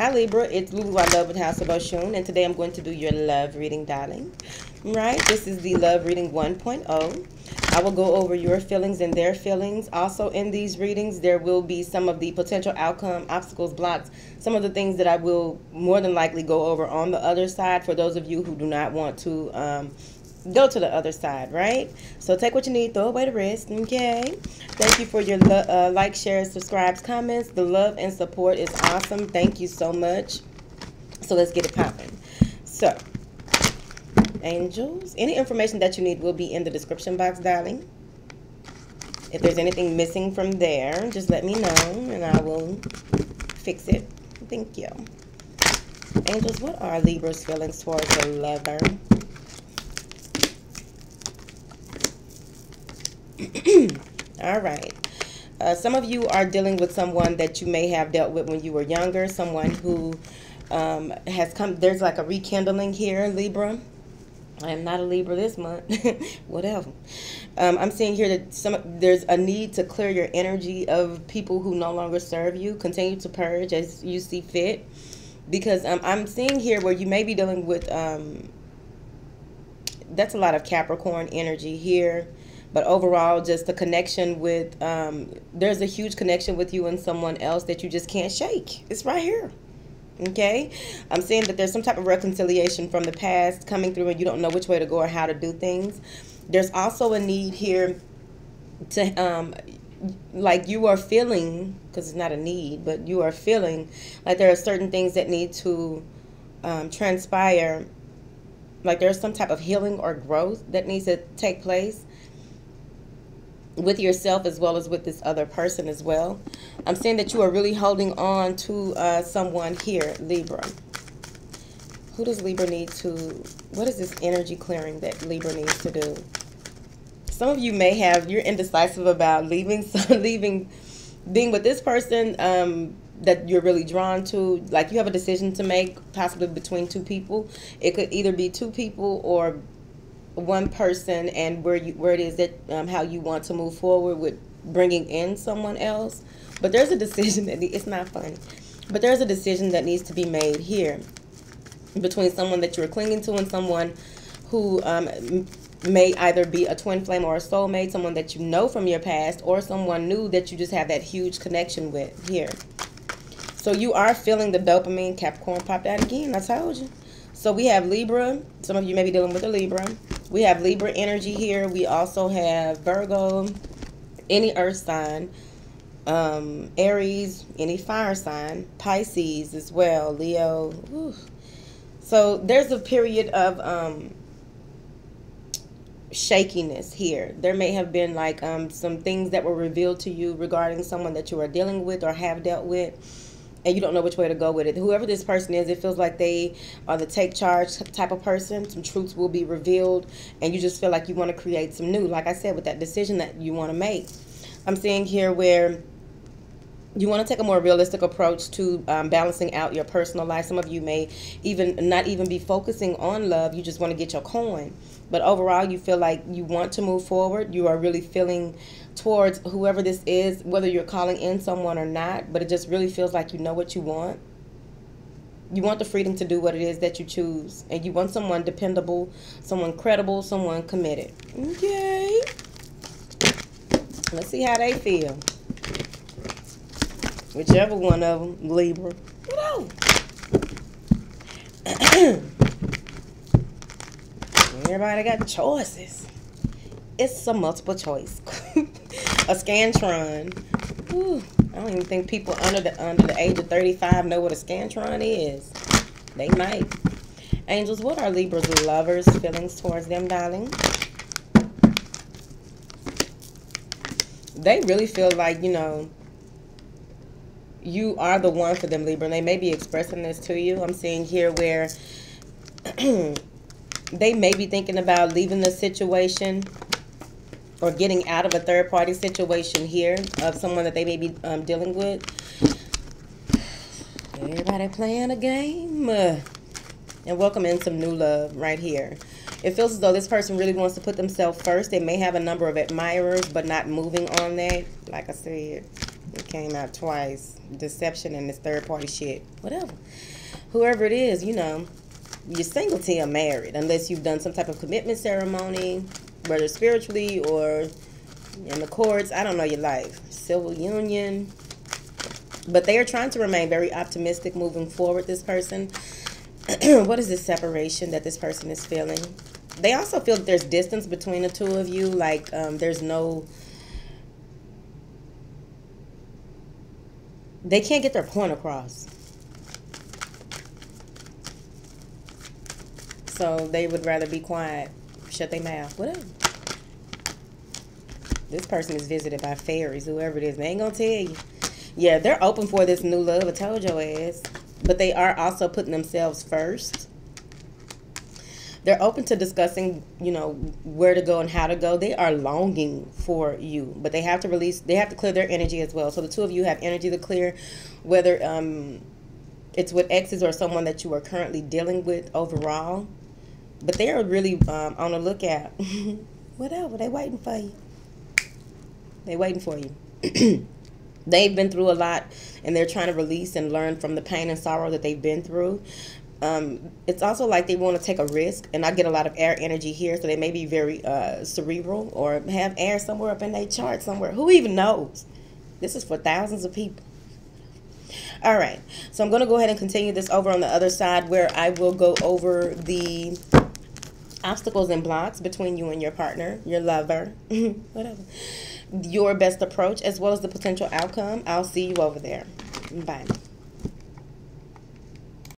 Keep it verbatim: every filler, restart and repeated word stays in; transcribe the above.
Hi Libra, it's Lulu I Love with House of Oshun, and today I'm going to do your love reading, darling. Right, this is the love reading one point oh. I will go over your feelings and their feelings. Also in these readings, there will be some of the potential outcome, obstacles, blocks, some of the things that I will more than likely go over on the other side for those of you who do not want to um, go to the other side, right? So take what you need, throw away the rest, okay? Thank you for your uh, like, share, subscribes, comments. The love and support is awesome. Thank you so much. So let's get it popping. So, angels, any information that you need will be in the description box, darling. If there's anything missing from there, just let me know and I will fix it. Thank you. Angels, what are Libra's feelings towards a lover? All right. Uh, some of you are dealing with someone that you may have dealt with when you were younger, someone who um, has come. There's like a rekindling here, Libra. I am not a Libra this month. Whatever. Um, I'm seeing here that some there's a need to clear your energy of people who no longer serve you. Continue to purge as you see fit. Because um, I'm seeing here where you may be dealing with, um, that's a lot of Capricorn energy here. But overall, just the connection with, um, there's a huge connection with you and someone else that you just can't shake. It's right here, okay? I'm seeing that there's some type of reconciliation from the past coming through and you don't know which way to go or how to do things. There's also a need here to, um, like you are feeling, because it's not a need, but you are feeling like there are certain things that need to um, transpire. Like there's some type of healing or growth that needs to take place with yourself as well as with this other person as well. I'm saying that you are really holding on to uh, someone here, Libra. Who does Libra need to, what is this energy clearing that Libra needs to do? Some of you may have, you're indecisive about leaving, so leaving, being with this person um, that you're really drawn to. Like you have a decision to make, possibly between two people. It could either be two people or one person, and where you where it is that um, how you want to move forward with bringing in someone else. But there's a decision that it's not funny, but there's a decision that needs to be made here between someone that you're clinging to and someone who um, may either be a twin flame or a soulmate, someone that you know from your past or someone new that you just have that huge connection with here. So you are feeling the dopamine. Capricorn popped out again, I told you. So we have Libra. Some of you may be dealing with a Libra. We have Libra energy here. We also have Virgo, any earth sign, um, Aries, any fire sign, Pisces as well, Leo. Whew. So there's a period of um, shakiness here. There may have been like um, some things that were revealed to you regarding someone that you are dealing with or have dealt with, and you don't know which way to go with it. Whoever this person is, it feels like they are the take charge type of person. Some truths will be revealed, and you just feel like you want to create some new, like I said, with that decision that you want to make. I'm seeing here where you want to take a more realistic approach to um, balancing out your personal life. Some of you may even not even be focusing on love. You just want to get your coin. But overall, you feel like you want to move forward. You are really feeling towards whoever this is, whether you're calling in someone or not. But it just really feels like you know what you want. You want the freedom to do what it is that you choose. And you want someone dependable, someone credible, someone committed. Okay. Let's see how they feel. Whichever one of them, Libra. Hello. Everybody got choices. It's a multiple choice. A Scantron. Ooh, I don't even think people under the under the age of thirty-five know what a Scantron is. They might. Angels, what are Libra's lovers' feelings towards them, darling? They really feel like, you know, you are the one for them, Libra, and they may be expressing this to you. I'm seeing here where they may be thinking about leaving the situation or getting out of a third-party situation here of someone that they may be um, dealing with. Everybody playing a game. Uh, and welcome in some new love right here. It feels as though this person really wants to put themselves first. They may have a number of admirers, but not moving on that, like I said. came out twice. Deception and this third party shit. Whatever. Whoever it is, you know, you're single till you're married. Unless you've done some type of commitment ceremony, whether spiritually or in the courts. I don't know your life. Civil union. But they are trying to remain very optimistic moving forward, this person. What is this separation that this person is feeling? They also feel that there's distance between the two of you. Like, um, there's no... They can't get their point across. So they would rather be quiet. Shut their mouth. Whatever. This person is visited by fairies, whoever it is. They ain't gonna tell you. Yeah, they're open for this new love. I told your ass. But they are also putting themselves first. They're open to discussing, you know, where to go and how to go. They are longing for you. But they have to release, they have to clear their energy as well. So the two of you have energy to clear, whether um, it's with exes or someone that you are currently dealing with overall. But they are really um, on the lookout. Whatever, they waiting for you. They waiting for you. They've been through a lot, and they're trying to release and learn from the pain and sorrow that they've been through. Um, it's also like they want to take a risk, and I get a lot of air energy here, so they may be very uh, cerebral or have air somewhere up in their chart somewhere. Who even knows? This is for thousands of people. All right, so I'm going to go ahead and continue this over on the other side, where I will go over the obstacles and blocks between you and your partner, your lover, whatever. Your best approach, as well as the potential outcome. I'll see you over there. Bye.